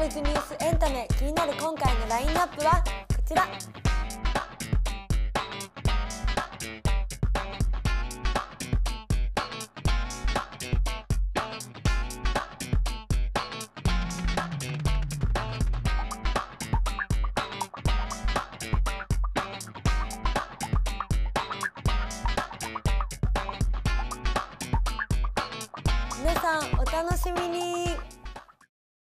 ガールズニュースエンタメ気になる今回のラインナップはこちら。皆さんお楽しみに。